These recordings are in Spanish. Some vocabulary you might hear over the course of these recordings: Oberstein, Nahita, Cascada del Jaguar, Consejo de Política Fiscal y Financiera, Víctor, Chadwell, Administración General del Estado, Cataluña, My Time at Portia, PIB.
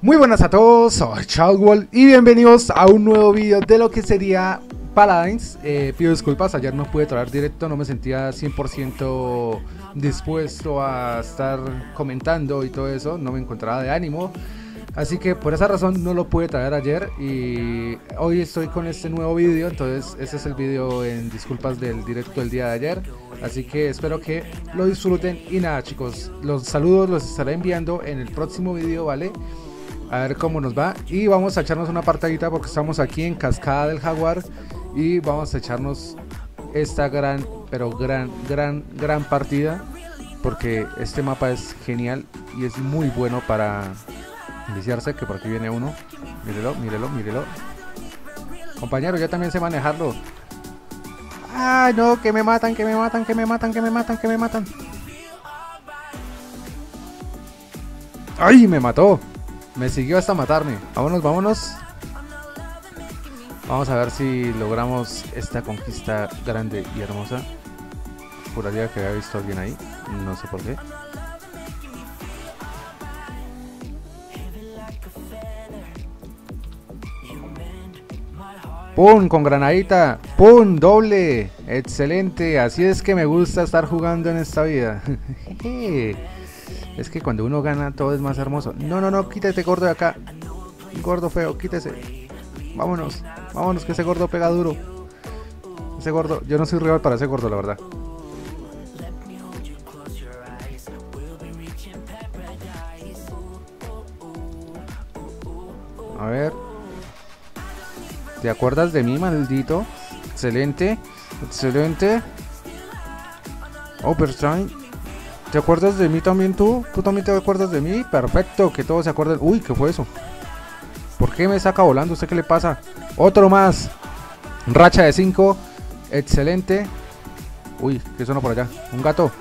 Muy buenas a todos, soy Chadwell y bienvenidos a un nuevo vídeo de lo que sería Paladins. Pido disculpas, ayer no pude traer directo, no me sentía 100% dispuesto a estar comentando y todo eso, no me encontraba de ánimo. Así que por esa razón no lo pude traer ayer y hoy estoy con este nuevo vídeo, entonces ese es el vídeo en disculpas del directo del día de ayer. Así que espero que lo disfruten y nada chicos, los saludos los estaré enviando en el próximo vídeo, ¿vale? A ver cómo nos va y vamos a echarnos una partidita porque estamos aquí en Cascada del Jaguar y vamos a echarnos esta gran, pero gran partida porque este mapa es genial y es muy bueno para iniciarse, que por aquí viene uno, mírelo. Compañero, yo también sé manejarlo. Ay no, que me matan, que me matan. Ay, me mató. Me siguió hasta matarme. Vámonos. Vamos a ver si logramos esta conquista grande y hermosa. Juraría que había visto a alguien ahí. No sé por qué. ¡Pum! Con granadita. ¡Pum! Doble. Excelente. Así es que me gusta estar jugando en esta vida. Es que cuando uno gana todo es más hermoso. No, quítate gordo de acá. Gordo feo, quítese. Vámonos que ese gordo pega duro. Ese gordo, yo no soy rival para ese gordo, la verdad. A ver. ¿Te acuerdas de mí, maldito? Excelente. Oberstein. ¿Te acuerdas de mí también tú? ¿Tú también te acuerdas de mí? Perfecto, que todos se acuerden. Uy, ¿qué fue eso? ¿Por qué me saca volando? ¿Usted qué le pasa? Otro más. Racha de 5. Excelente. Uy, ¿qué sonó por allá? Un gato.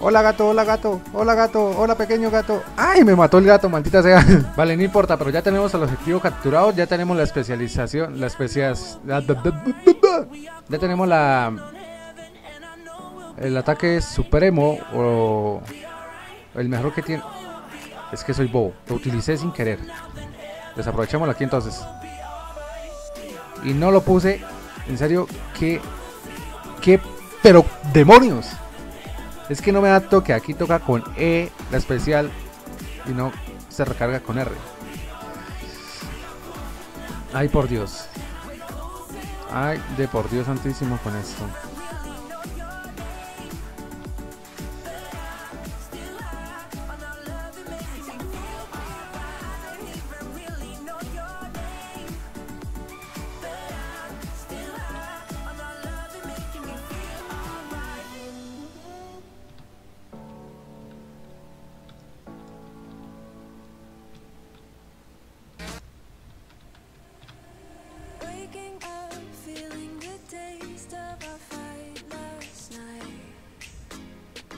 Hola gato. Hola pequeño gato. Ay, me mató el gato, maldita sea. Vale, no importa, pero ya tenemos al objetivo capturado. Ya tenemos la especialización. Ya tenemos el ataque supremo. O el mejor que tiene. Es que soy bobo, lo utilicé sin querer. Desaprovechémoslo aquí entonces. Y no lo puse. En serio, que pero demonios. Es que no me da toque, aquí toca con E, la especial, y no se recarga con R. Ay, por Dios. Ay, de por Dios santísimo con esto.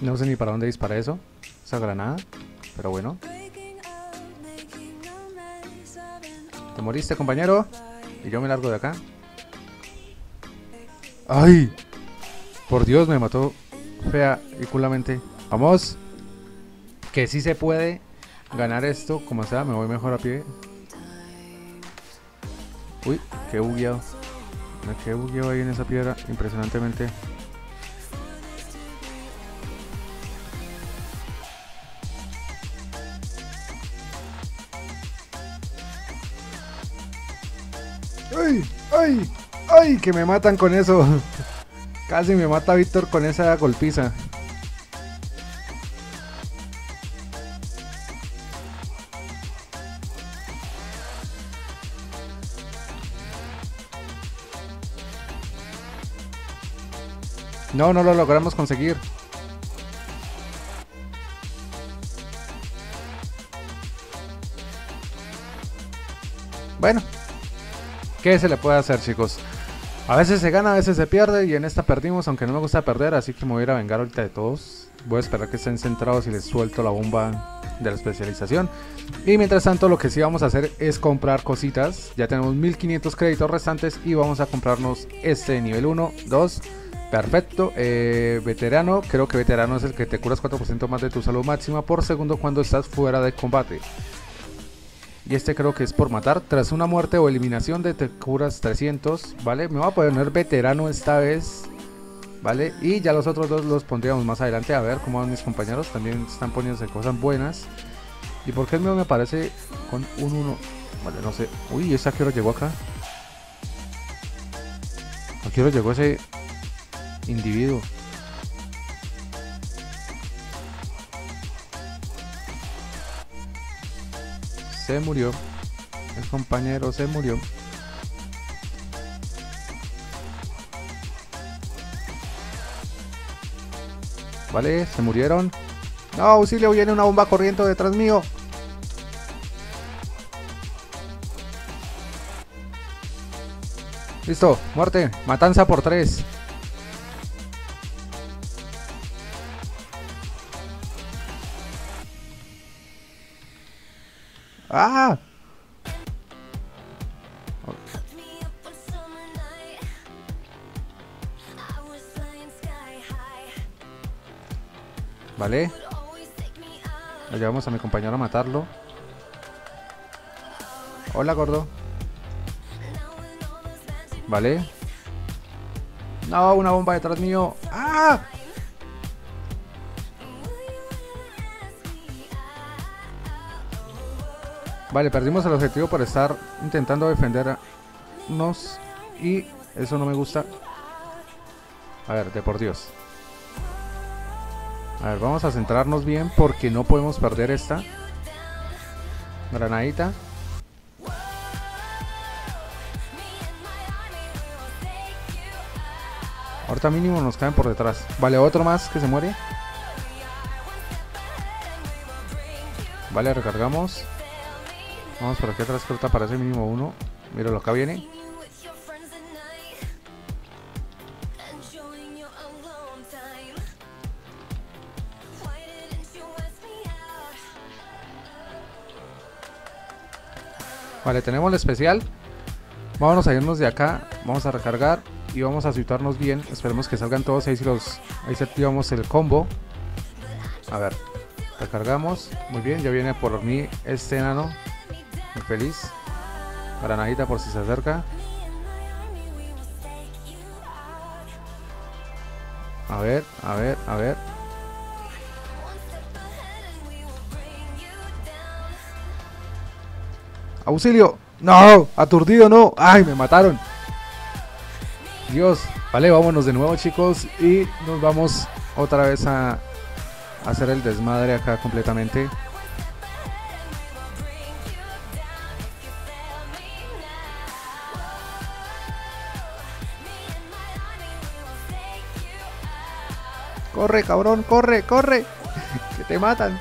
No sé ni para dónde dispara eso, esa granada, pero bueno. Te moriste, compañero. Y yo me largo de acá. ¡Ay! Por Dios, me mató fea y culamente. ¡Vamos! Que sí se puede ganar esto, como sea, me voy mejor a pie. Uy, qué bugueado. Me quedé bugueado ahí en esa piedra, impresionantemente. ¡Ay! Que me matan con eso. Casi me mata Víctor con esa golpiza. No lo logramos conseguir. Bueno, ¿qué se le puede hacer, chicos? A veces se gana, a veces se pierde. Y en esta perdimos, aunque no me gusta perder. Así que me voy a ir a vengar ahorita de todos. Voy a esperar que estén centrados y les suelto la bomba de la especialización. Y mientras tanto lo que sí vamos a hacer es comprar cositas. Ya tenemos 1500 créditos restantes y vamos a comprarnos este nivel 1, 2 Perfecto, veterano, creo que veterano es el que te curas 4% más de tu salud máxima por segundo cuando estás fuera de combate. Y este creo que es por matar. Tras una muerte o eliminación de te curas 300, ¿vale? Me voy a poner veterano esta vez, ¿vale? Y ya los otros dos los pondríamos más adelante. A ver cómo van mis compañeros, también están poniéndose cosas buenas. ¿Y por qué el mío me aparece con un 1? Vale, no sé. Uy, ¿esa a qué hora llegó acá? ¿A qué hora llegó ese individuo? Se murió. El compañero se murió. Vale, se murieron. No, auxilio, viene una bomba corriendo detrás mío. Listo, muerte, matanza por 3. ¡Ah! Vale. Lo llevamos a mi compañero a matarlo. Hola, gordo. Vale. No, una bomba detrás mío. ¡Ah! Vale, perdimos el objetivo por estar intentando defendernos. Y eso no me gusta. A ver, de por Dios. A ver, vamos a centrarnos bien porque no podemos perder esta granadita. Ahorita mínimo nos caen por detrás. Vale, otro más que se muere. Vale, recargamos. Vamos por aquí atrás que ahorita aparece mínimo uno. Míralo, acá viene. Vale, tenemos el especial. Vámonos a irnos de acá. Vamos a recargar y vamos a situarnos bien. Esperemos que salgan todos. Ahí, ahí se activamos el combo. A ver, recargamos. Muy bien, ya viene por mí este enano. Muy feliz. Para Nahita por si se acerca. A ver, a ver, a ver. ¡Auxilio! ¡No! ¡Aturdido no! ¡Ay, me mataron! Dios. Vale, vámonos de nuevo, chicos. Y nos vamos otra vez a hacer el desmadre acá completamente. Corre, cabrón, corre, corre, que te matan.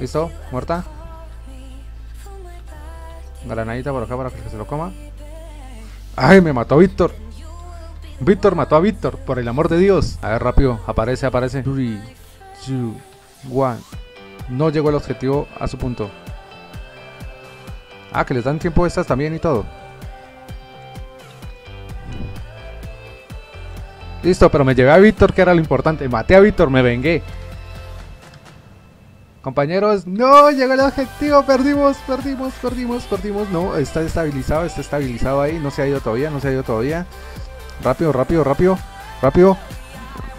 Listo, muerta. Granadita por acá para que se lo coma. Ay, me mató Víctor. Víctor mató a Víctor, por el amor de Dios. A ver, rápido, aparece, aparece. 3, 2, 1. No llegó el objetivo a su punto. Ah, que les dan tiempo estas también y todo. Listo, pero me llevé a Víctor, que era lo importante. Maté a Víctor, me vengué. Compañeros, no, llegó el objetivo. Perdimos. No, está estabilizado ahí. No se ha ido todavía, Rápido, rápido.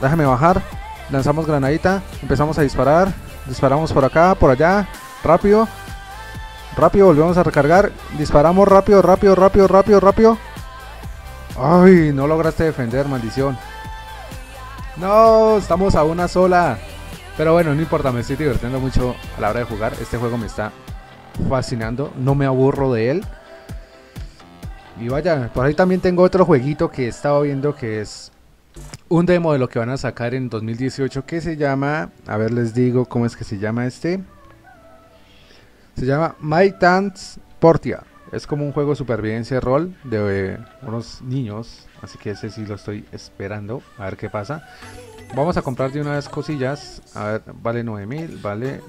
Déjame bajar. Lanzamos granadita. Empezamos a disparar. Disparamos por acá, por allá. Rápido. Volvemos a recargar. Disparamos rápido. Ay, no lograste defender, maldición. No, estamos a una sola. Pero bueno, no importa, me estoy divirtiendo mucho a la hora de jugar. Este juego me está fascinando, no me aburro de él. Y vaya, por ahí también tengo otro jueguito que he estado viendo que es un demo de lo que van a sacar en 2018 que se llama, a ver les digo cómo es que se llama este. Se llama My Time at Portia. Es como un juego de supervivencia de rol de unos niños. Así que ese sí lo estoy esperando. A ver qué pasa. Vamos a comprar de unas cosillas. A ver, vale 9000. Vale.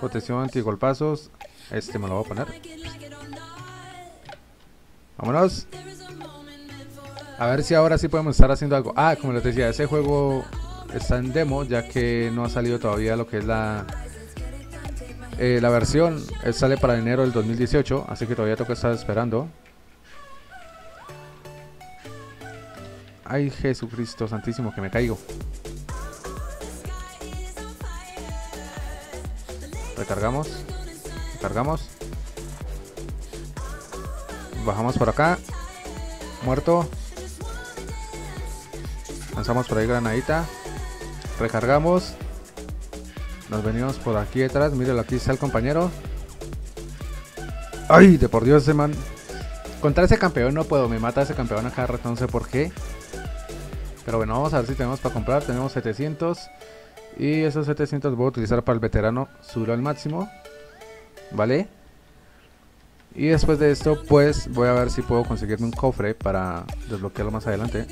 Protección antigolpazos. Este me lo voy a poner. Vámonos. A ver si ahora sí podemos estar haciendo algo. Ah, como les decía, ese juego está en demo, ya que no ha salido todavía lo que es la versión. Sale para enero del 2018, así que todavía toca estar esperando. Ay, Jesucristo santísimo, que me caigo. Recargamos. Recargamos. Bajamos por acá. Muerto. Lanzamos por ahí granadita. Recargamos. Nos venimos por aquí detrás. Míralo, aquí está el compañero. Ay, de por Dios, ese man. Contra ese campeón no puedo, me mata ese campeón a cada rato, no sé por qué. Pero bueno, vamos a ver si tenemos para comprar. Tenemos 700. Y esos 700 voy a utilizar para el veterano. Subirlo al máximo. ¿Vale? Y después de esto, pues voy a ver si puedo conseguirme un cofre para desbloquearlo más adelante.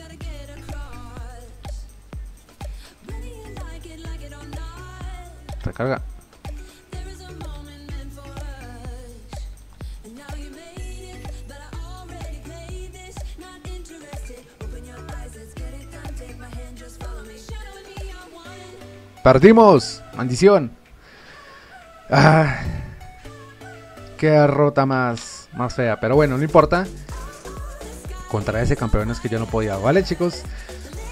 Recarga. ¡Perdimos! ¡Maldición! ¡Ah! ¡Qué derrota más fea! Pero bueno, no importa. Contra ese campeón es que yo no podía. ¿Vale, chicos?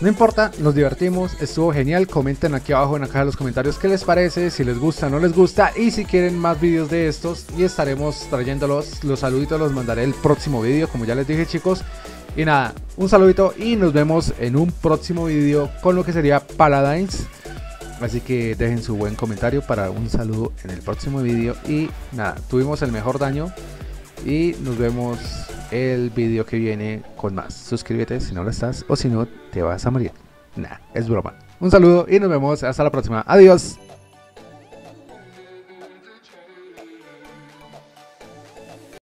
No importa, nos divertimos, estuvo genial. Comenten aquí abajo en la caja de los comentarios qué les parece, si les gusta o no les gusta, y si quieren más vídeos de estos, y estaremos trayéndolos. Los saluditos los mandaré el próximo vídeo, como ya les dije, chicos. Y nada, un saludito y nos vemos en un próximo vídeo con lo que sería Paladins. Así que dejen su buen comentario para un saludo en el próximo vídeo. Y nada, tuvimos el mejor daño. Y nos vemos el vídeo que viene con más. Suscríbete si no lo estás, o si no te vas a morir. Nah, es broma. Un saludo y nos vemos hasta la próxima. Adiós.